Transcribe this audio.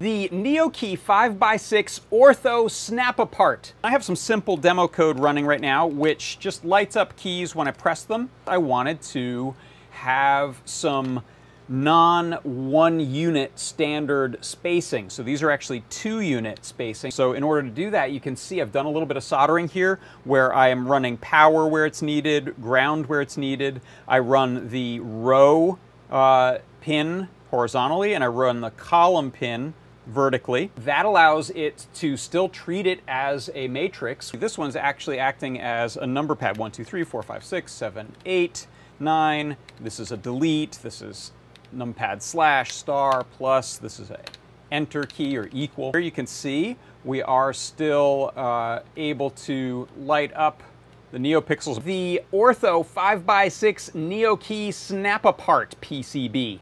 the NeoKey 5x6 Ortho Snap-Apart. I have some simple demo code running right now, which just lights up keys when I press them. I wanted to have some non-1-unit standard spacing. So these are actually 2-unit spacing. So in order to do that, you can see I've done a little bit of soldering here where I am running power where it's needed, ground where it's needed. I run the row pin horizontally and I run the column pin vertically. That allows it to still treat it as a matrix. This one's actually acting as a number pad. 1, 2, 3, 4, 5, 6, 7, 8, 9. This is a delete. This is numpad / star plus. This is a enter key or equal. Here you can see we are still able to light up the NeoPixels. The Ortho 5x6 NeoKey Snap-Apart PCB.